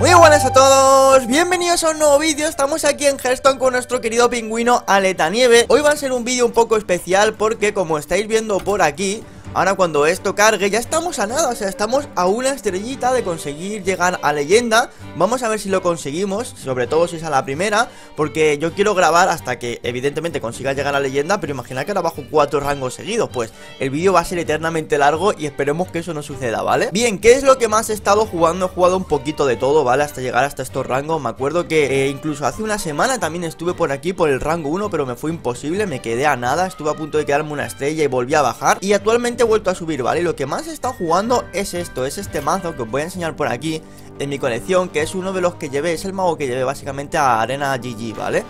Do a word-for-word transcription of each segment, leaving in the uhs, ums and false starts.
Muy buenas a todos, bienvenidos a un nuevo vídeo. Estamos aquí en Hearthstone con nuestro querido pingüino Aleta Nieve. Hoy va a ser un vídeo un poco especial porque, como estáis viendo por aquí, ahora cuando esto cargue ya estamos a nada, o sea, estamos a una estrellita de conseguir llegar a leyenda. Vamos a ver si lo conseguimos, sobre todo si es a la primera, porque yo quiero grabar hasta que evidentemente consiga llegar a leyenda. Pero imaginad que ahora bajo cuatro rangos seguidos, pues el vídeo va a ser eternamente largo y esperemos que eso no suceda, ¿vale? Bien, ¿qué es lo que más he estado jugando? He jugado un poquito de todo, ¿vale? Hasta llegar hasta estos rangos. Me acuerdo que eh, incluso hace una semana también estuve por aquí por el rango uno, pero me fue imposible, me quedé a nada. Estuve a punto de quedarme una estrella y volví a bajar, y actualmente he vuelto a subir, ¿vale? Lo que más he estado jugando es esto, es este mazo que os voy a enseñar por aquí en mi colección, que es uno de los que llevé, es el mago que llevé básicamente a Arena G G, ¿vale?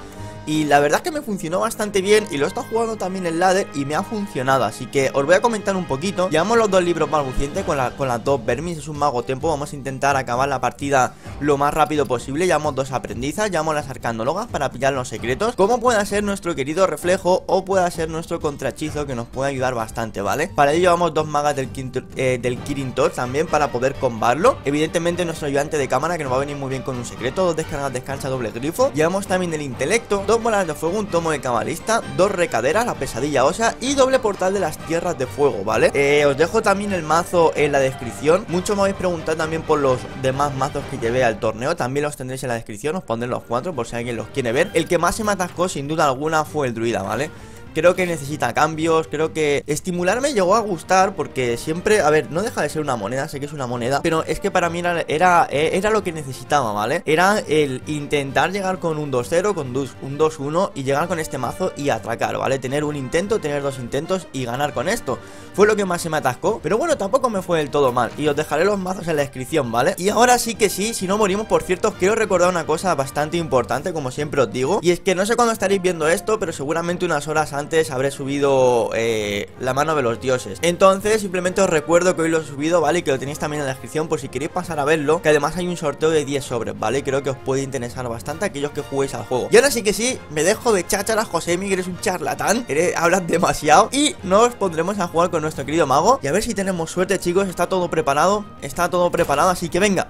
Y la verdad es que me funcionó bastante bien y lo he estado jugando también en ladder y me ha funcionado, así que os voy a comentar un poquito. Llevamos los dos libros balbucientes con, la, con las dos vermis, es un mago tempo. Vamos a intentar acabar la partida lo más rápido posible. Llevamos dos aprendizas, llevamos las arcandólogas para pillar los secretos, como pueda ser nuestro querido reflejo o pueda ser nuestro contrahechizo, que nos puede ayudar bastante, ¿vale? Para ello llevamos dos magas del, quinto, eh, del Kirin Tor también para poder combarlo. Evidentemente nuestro ayudante de cámara, que nos va a venir muy bien con un secreto, dos descargas de escarcha doble grifo. Llevamos también el intelecto, dos bolas de fuego, un tomo de cabalista, dos recaderas, la pesadilla osa y doble portal de las tierras de fuego, ¿vale? Eh, os dejo también el mazo en la descripción. Muchos me habéis preguntado también por los demás mazos que llevé al torneo, también los tendréis en la descripción. Os pondré los cuatro por si alguien los quiere ver. El que más se me atascó sin duda alguna fue el druida, ¿vale? Creo que necesita cambios, creo que estimularme llegó a gustar porque siempre, a ver, no deja de ser una moneda, sé que es una moneda, pero es que para mí era, era, era lo que necesitaba, ¿vale? Era el intentar llegar con un dos cero, con un dos uno y llegar con este mazo y atracar, ¿vale? Tener un intento, tener dos intentos y ganar con esto. Fue lo que más se me atascó, pero bueno, tampoco me fue del todo mal y os dejaré los mazos en la descripción, ¿vale? Y ahora sí que sí, si no morimos, por cierto, os quiero recordar una cosa bastante importante, como siempre os digo, y es que no sé cuándo estaréis viendo esto, pero seguramente unas horas antes antes habré subido eh, la mano de los dioses. Entonces simplemente os recuerdo que hoy lo he subido, ¿vale? Y que lo tenéis también en la descripción por si queréis pasar a verlo, que además hay un sorteo de diez sobres, ¿vale? Creo que os puede interesar bastante a aquellos que juguéis al juego. Y ahora sí que sí, me dejo de chácharas, Josemi, que eres un charlatán, eres, hablas demasiado, y nos pondremos a jugar con nuestro querido mago. Y a ver si tenemos suerte, chicos. Está todo preparado, está todo preparado, así que venga,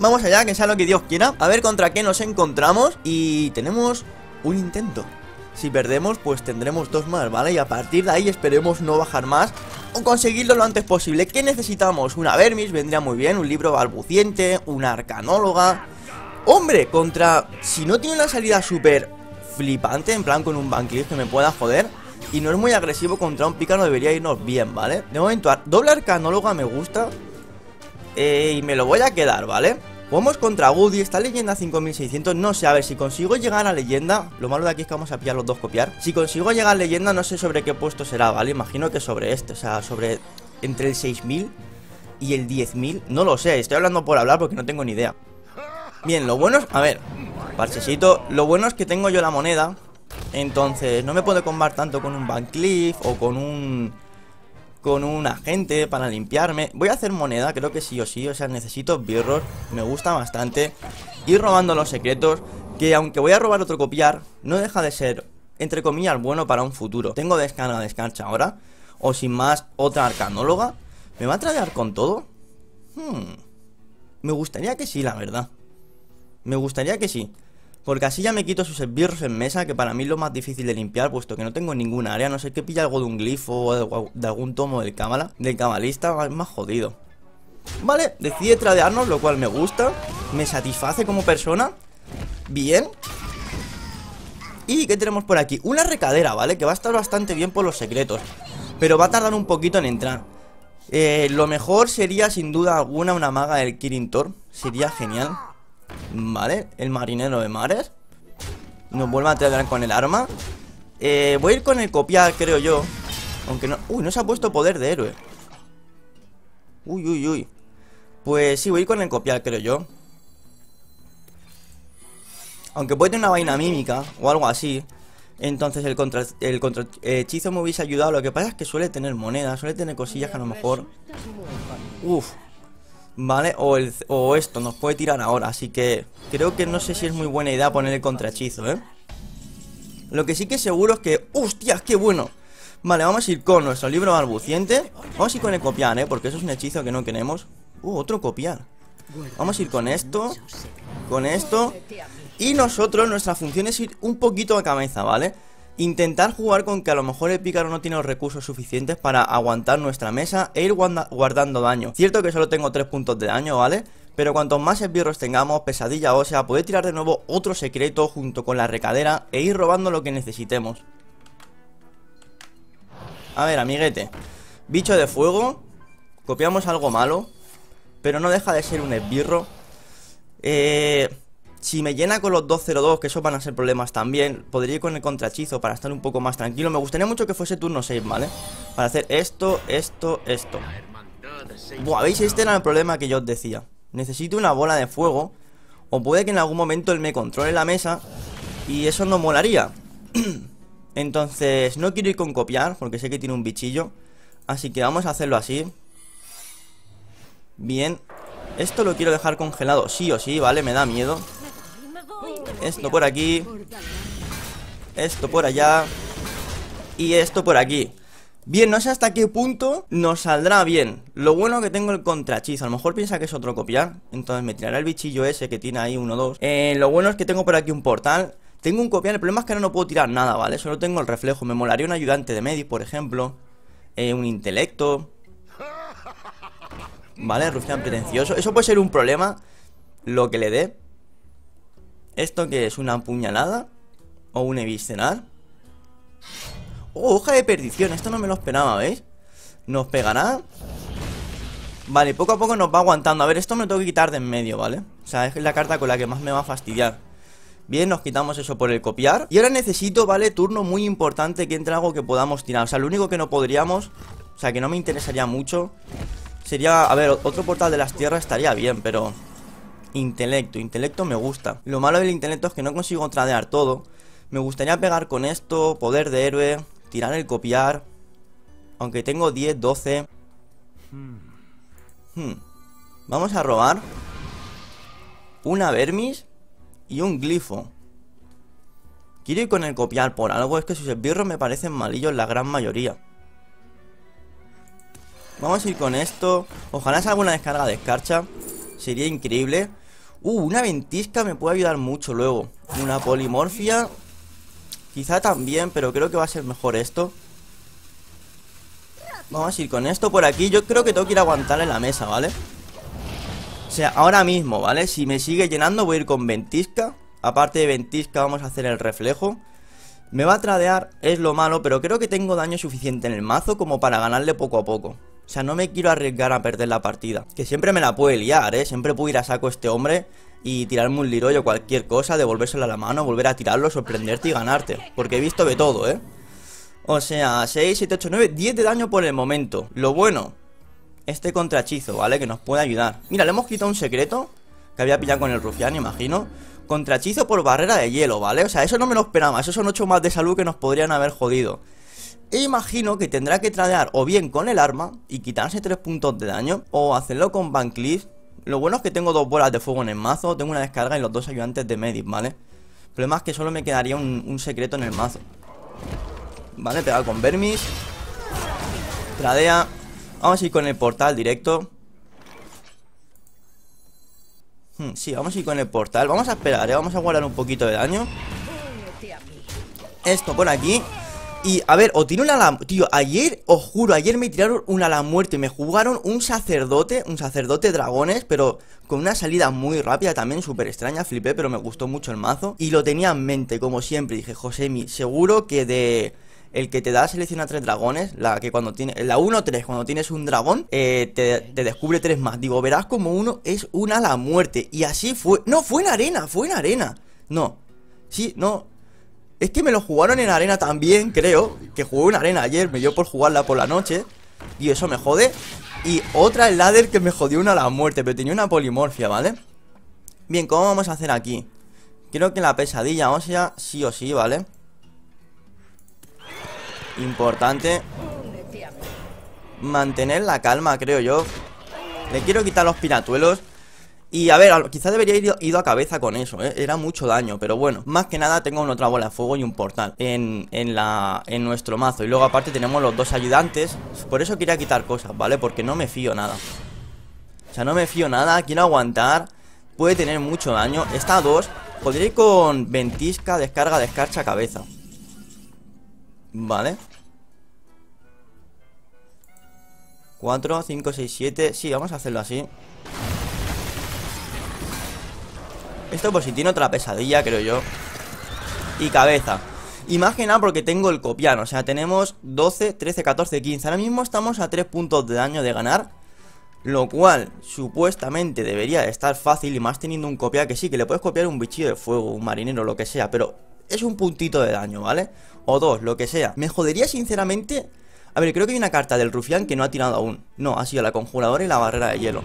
vamos allá, que sea lo que Dios quiera. A ver contra qué nos encontramos. Y tenemos un intento. Si perdemos, pues tendremos dos más, ¿vale? Y a partir de ahí esperemos no bajar más o conseguirlo lo antes posible. ¿Qué necesitamos? Una vermis vendría muy bien, un libro balbuciente, una arcanóloga. ¡Hombre! Contra... Si no tiene una salida súper flipante, en plan con un bancliff que me pueda joder, y no es muy agresivo contra un pícaro, debería irnos bien, ¿vale? De momento, doble arcanóloga me gusta eh, y me lo voy a quedar, ¿vale? Vamos contra Woody, está leyenda cinco mil seiscientos. No sé, a ver, si consigo llegar a leyenda. Lo malo de aquí es que vamos a pillar los dos copiar. Si consigo llegar a leyenda, no sé sobre qué puesto será, ¿vale? Imagino que sobre este, o sea, sobre entre el seis mil y el diez mil. No lo sé, estoy hablando por hablar porque no tengo ni idea. Bien, lo bueno es... A ver, parchecito. Lo bueno es que tengo yo la moneda, entonces no me puedo combar tanto con un bancliff o con un... con un agente para limpiarme. Voy a hacer moneda, creo que sí o sí. O sea, necesito birros, me gusta bastante. Ir robando los secretos, que aunque voy a robar otro copiar, no deja de ser, entre comillas, bueno para un futuro. Tengo descarga de escarcha ahora, o sin más, otra arcanóloga. ¿Me va a tradear con todo? Hmm. Me gustaría que sí, la verdad. Me gustaría que sí, porque así ya me quito sus esbirros en mesa, que para mí es lo más difícil de limpiar, puesto que no tengo ninguna área. No sé, que pilla algo de un glifo o de algún tomo del cábala, del cabalista, es más jodido. Vale, decide tradearnos, lo cual me gusta, me satisface como persona. Bien. ¿Y qué tenemos por aquí? Una recadera, ¿vale? Que va a estar bastante bien por los secretos, pero va a tardar un poquito en entrar. eh, Lo mejor sería sin duda alguna una maga del Kirin Tor, sería genial. Vale, el marinero de mares nos vuelve a traer con el arma. eh, Voy a ir con el copiar, creo yo. Aunque no... Uy, no se ha puesto poder de héroe. Uy, uy, uy. Pues sí, voy a ir con el copiar, creo yo. Aunque puede tener una vaina mímica o algo así. Entonces el contra el contra hechizo me hubiese ayudado. Lo que pasa es que suele tener monedas, suele tener cosillas que a lo mejor... Uf. Vale, o, el, o esto nos puede tirar ahora, así que creo que no sé si es muy buena idea poner el contrahechizo, ¿eh? Lo que sí que seguro es que... ¡Hostias, qué bueno! Vale, vamos a ir con nuestro libro balbuciente. Vamos a ir con el copiar, ¿eh? Porque eso es un hechizo que no queremos. ¡Uh, otro copiar! Vamos a ir con esto. con esto. Y nosotros, nuestra función es ir un poquito a cabeza, ¿vale? Intentar jugar con que a lo mejor el pícaro no tiene los recursos suficientes para aguantar nuestra mesa e ir guardando daño. Cierto que solo tengo tres puntos de daño, ¿vale? Pero cuantos más esbirros tengamos, pesadilla ósea, poder tirar de nuevo otro secreto junto con la recadera e ir robando lo que necesitemos. A ver, amiguete. Bicho de fuego. Copiamos algo malo, pero no deja de ser un esbirro. Eh... Si me llena con los dos cero dos, que esos van a ser problemas también, podría ir con el contrahechizo para estar un poco más tranquilo. Me gustaría mucho que fuese turno seis, ¿vale? Para hacer esto, esto, esto. Buah, ¿veis? Este era el problema que yo os decía. Necesito una bola de fuego, o puede que en algún momento él me controle la mesa, y eso no molaría. Entonces, no quiero ir con copiar, porque sé que tiene un bichillo. Así que vamos a hacerlo así. Bien. Esto lo quiero dejar congelado sí o sí, ¿vale? Me da miedo. Esto por aquí, esto por allá y esto por aquí. Bien, no sé hasta qué punto nos saldrá bien. Lo bueno que tengo el contrahechizo. A lo mejor piensa que es otro copiar, entonces me tirará el bichillo ese que tiene ahí uno dos. eh, Lo bueno es que tengo por aquí un portal. Tengo un copiar, el problema es que ahora no puedo tirar nada, ¿vale? Solo tengo el reflejo. Me molaría un ayudante de Medi, por ejemplo, eh, un intelecto, ¿vale? Rufián pretencioso. Eso puede ser un problema, lo que le dé. ¿Esto qué es? ¿Una puñalada? ¿O un eviscerar? ¡Oh, hoja de perdición! Esto no me lo esperaba, ¿veis? ¿Nos pegará? Vale, poco a poco nos va aguantando. A ver, esto me lo tengo que quitar de en medio, ¿vale? O sea, es la carta con la que más me va a fastidiar. Bien, nos quitamos eso por el copiar. Y ahora necesito, ¿vale? Turno muy importante, que entre algo que podamos tirar. O sea, lo único que no podríamos, o sea, que no me interesaría mucho, sería, a ver, otro portal de las tierras estaría bien, pero... Intelecto, intelecto me gusta. Lo malo del intelecto es que no consigo tradear todo. Me gustaría pegar con esto, poder de héroe, tirar el copiar. Aunque tengo diez, doce. hmm. Vamos a robar una vermis y un glifo. Quiero ir con el copiar por algo. Es que sus esbirros me parecen malillos la gran mayoría. Vamos a ir con esto. Ojalá salga una descarga de escarcha. Sería increíble. Uh, una ventisca me puede ayudar mucho luego. Una polimorfia quizá también, pero creo que va a ser mejor esto. Vamos a ir con esto por aquí. Yo creo que tengo que ir a aguantar en la mesa, ¿vale? O sea, ahora mismo, ¿vale? Si me sigue llenando voy a ir con ventisca. Aparte de ventisca vamos a hacer el reflejo. Me va a tradear, es lo malo, pero creo que tengo daño suficiente en el mazo como para ganarle poco a poco. O sea, no me quiero arriesgar a perder la partida. Que siempre me la puede liar, ¿eh? Siempre puedo ir a saco este hombre y tirarme un liroy o cualquier cosa, devolvérselo a la mano, volver a tirarlo, sorprenderte y ganarte. Porque he visto de todo, ¿eh? O sea, seis, siete, ocho, nueve, diez de daño por el momento. Lo bueno, este contrahechizo, ¿vale? Que nos puede ayudar. Mira, le hemos quitado un secreto que había pillado con el rufián, imagino. Contrahechizo por barrera de hielo, ¿vale? O sea, eso no me lo esperaba. Esos son ocho más de salud que nos podrían haber jodido. E imagino que tendrá que tradear o bien con el arma y quitarse tres puntos de daño, o hacerlo con Van Cleef. Lo bueno es que tengo dos bolas de fuego en el mazo, tengo una descarga y los dos ayudantes de Medic, ¿vale? El problema es que solo me quedaría un, un secreto en el mazo. Vale, pegado con vermis. Tradea. Vamos a ir con el portal directo. hmm, Sí, vamos a ir con el portal. Vamos a esperar, ¿eh? Vamos a guardar un poquito de daño. Esto por aquí. Y, a ver, o tiene una la... Tío, ayer, os juro, ayer me tiraron una a la muerte. Me jugaron un sacerdote, un sacerdote dragones, pero con una salida muy rápida también, súper extraña. Flipé, pero me gustó mucho el mazo. Y lo tenía en mente, como siempre. Dije, Josemi, seguro que de... El que te da selecciona tres dragones, la que cuando tiene la uno tres, cuando tienes un dragón, eh, te, te descubre tres más. Digo, verás como uno es una a la muerte. Y así fue... No, fue en arena, fue en arena. No. Sí, no... Es que me lo jugaron en arena también, creo. Que jugué una arena ayer, me dio por jugarla por la noche. Y eso me jode. Y otra el ladder que me jodió una a la muerte, pero tenía una polimorfia, ¿vale? Bien, ¿cómo vamos a hacer aquí? Creo que la pesadilla ósea sí o sí, ¿vale? Importante mantener la calma, creo yo. Le quiero quitar los piratuelos. Y a ver, quizás debería ir ido a cabeza con eso, ¿eh? Era mucho daño, pero bueno. Más que nada tengo una otra bola de fuego y un portal en, en, la, en nuestro mazo. Y luego aparte tenemos los dos ayudantes. Por eso quería quitar cosas, ¿vale? Porque no me fío nada. O sea, no me fío nada, quiero aguantar. puede tener mucho daño. Está a dos. Podría ir con ventisca, descarga, descarcha, cabeza. Vale. cuatro, cinco, seis, siete. Sí, vamos a hacerlo así. Esto por si tiene otra pesadilla, creo yo. Y cabeza. Y más que nada porque tengo el copiano. O sea, tenemos doce, trece, catorce, quince. Ahora mismo estamos a tres puntos de daño de ganar. Lo cual, supuestamente, debería estar fácil. Y más teniendo un copiar que sí, que le puedes copiar un bichillo de fuego, un marinero, lo que sea. Pero es un puntito de daño, ¿vale? O dos, lo que sea. Me jodería sinceramente... A ver, creo que hay una carta del rufián que no ha tirado aún. No, ha sido la conjuradora y la barrera de hielo.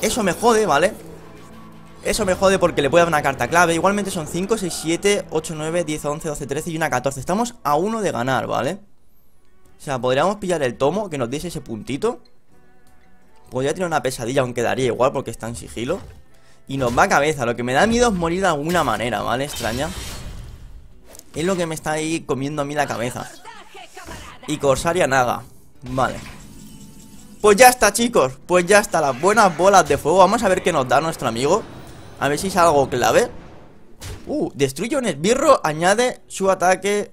Eso me jode, ¿vale? Eso me jode porque le puede dar una carta clave. Igualmente son cinco, seis, siete, ocho, nueve, diez, once, doce, trece y una catorce. Estamos a uno de ganar, ¿vale? O sea, podríamos pillar el tomo que nos diese ese puntito. Podría tirar una pesadilla, aunque daría igual porque está en sigilo. Y nos va a cabeza. Lo que me da miedo es morir de alguna manera, ¿vale? Extraña. Es lo que me está ahí comiendo a mí la cabeza. Y Corsaria Naga. Vale. Pues ya está, chicos. Pues ya está. Las buenas bolas de fuego. Vamos a ver qué nos da nuestro amigo. A ver si es algo clave. Uh, destruye un esbirro, añade su ataque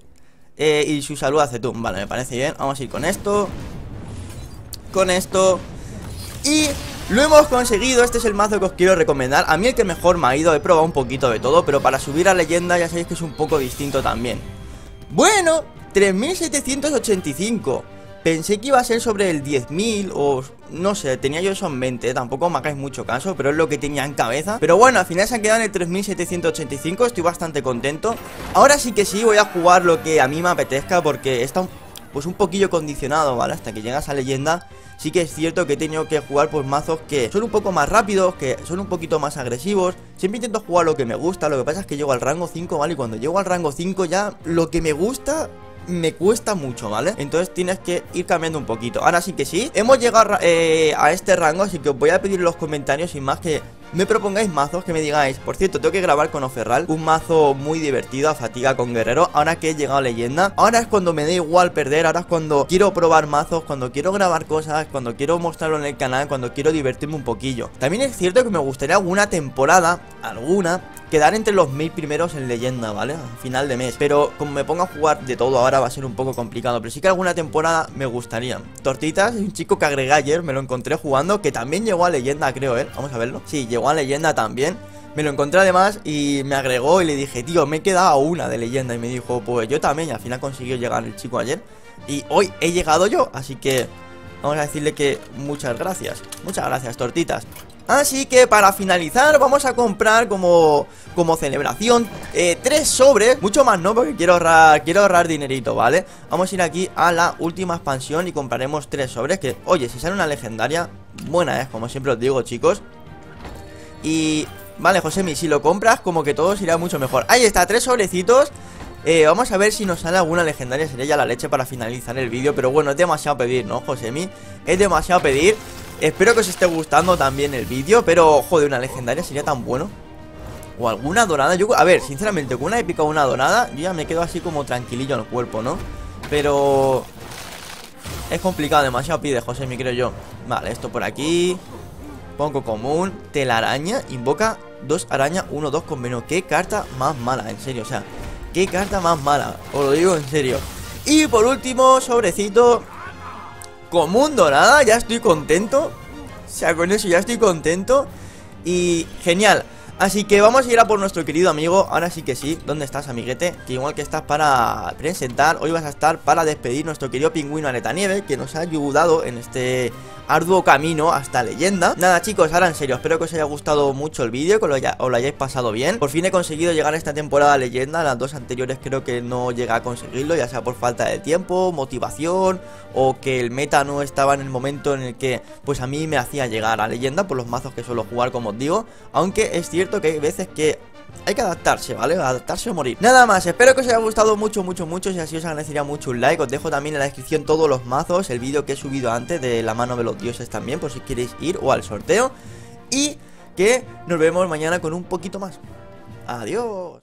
eh, y su salud a Zetun. Vale, me parece bien. Vamos a ir con esto. Con esto. Y lo hemos conseguido. Este es el mazo que os quiero recomendar. A mí el que mejor me ha ido. He probado un poquito de todo, pero para subir a leyenda ya sabéis que es un poco distinto también. Bueno, tres mil setecientos ochenta y cinco. Pensé que iba a ser sobre el diez mil o no sé, tenía yo eso en mente, ¿eh? Tampoco me hagáis mucho caso, pero es lo que tenía en cabeza. Pero bueno, al final se han quedado en el tres mil setecientos ochenta y cinco, estoy bastante contento. Ahora sí que sí, voy a jugar lo que a mí me apetezca porque está pues un poquillo condicionado, ¿vale? Hasta que llega esa leyenda. Sí que es cierto que he tenido que jugar pues mazos que son un poco más rápidos, que son un poquito más agresivos. Siempre intento jugar lo que me gusta, lo que pasa es que llego al rango cinco, ¿vale? Y cuando llego al rango cinco ya lo que me gusta... me cuesta mucho, ¿vale? Entonces tienes que ir cambiando un poquito. Ahora sí que sí, hemos llegado eh, a este rango, así que os voy a pedir en los comentarios, sin más, que me propongáis mazos, que me digáis. Por cierto, tengo que grabar con Oferral un mazo muy divertido a fatiga con Guerrero. Ahora que he llegado a leyenda, ahora es cuando me da igual perder. Ahora es cuando quiero probar mazos, cuando quiero grabar cosas, cuando quiero mostrarlo en el canal, cuando quiero divertirme un poquillo. También es cierto que me gustaría alguna temporada, alguna, quedar entre los mil primeros en leyenda, ¿vale? A final de mes. Pero como me pongo a jugar de todo ahora va a ser un poco complicado. Pero sí que alguna temporada me gustaría. Tortitas es un chico que agregué ayer, me lo encontré jugando, que también llegó a leyenda, creo, ¿eh? Vamos a verlo. Sí, llegó a leyenda también. Me lo encontré además y me agregó y le dije, tío, me he quedado a una de leyenda. Y me dijo, pues yo también. Y al final consiguió llegar el chico ayer. Y hoy he llegado yo. Así que vamos a decirle que muchas gracias. Muchas gracias, Tortitas. Así que para finalizar vamos a comprar como, como celebración eh, tres sobres, mucho más no porque quiero ahorrar, quiero ahorrar dinerito, ¿vale? Vamos a ir aquí a la última expansión y compraremos tres sobres que, oye, si sale una legendaria, buena es, como siempre os digo, chicos. Y, vale, Josemi, si lo compras como que todo irá mucho mejor. Ahí está, tres sobrecitos. Eh, vamos a ver si nos sale alguna legendaria, sería ya la leche para finalizar el vídeo. Pero bueno, es demasiado pedir, ¿no, Josemi? Es demasiado pedir. Espero que os esté gustando también el vídeo. Pero, joder, una legendaria sería tan bueno. O alguna dorada. Yo, a ver, sinceramente, con una épica o una dorada yo ya me quedo así como tranquilillo en el cuerpo, ¿no? Pero... es complicado, demasiado pide, José, me creo yo. Vale, esto por aquí. Poco común. Telaraña. Invoca dos arañas, uno, dos con veneno. Qué carta más mala, en serio, o sea, qué carta más mala, os lo digo en serio. Y por último, sobrecito... común dorada, ya estoy contento. O sea, con eso ya estoy contento. Y genial. Así que vamos a ir a por nuestro querido amigo. Ahora sí que sí, ¿dónde estás, amiguete? Que igual que estás para presentar, hoy vas a estar para despedir nuestro querido pingüino Aleta Nieve, que nos ha ayudado en este arduo camino hasta leyenda. Nada, chicos, ahora en serio, espero que os haya gustado mucho el vídeo, que os lo, haya, os lo hayáis pasado bien. Por fin he conseguido llegar a esta temporada a leyenda. Las dos anteriores creo que no llegué a conseguirlo, ya sea por falta de tiempo, motivación, o que el meta no estaba en el momento en el que pues a mí me hacía llegar a leyenda, por los mazos que suelo jugar, como os digo. Aunque es cierto que hay veces que hay que adaptarse, ¿vale? Adaptarse o morir. Nada más, espero que os haya gustado mucho, mucho, mucho. Si así os agradecería mucho un like. Os dejo también en la descripción todos los mazos, el vídeo que he subido antes de la mano de los dioses también, por si queréis ir, o al sorteo. Y que nos vemos mañana con un poquito más. Adiós.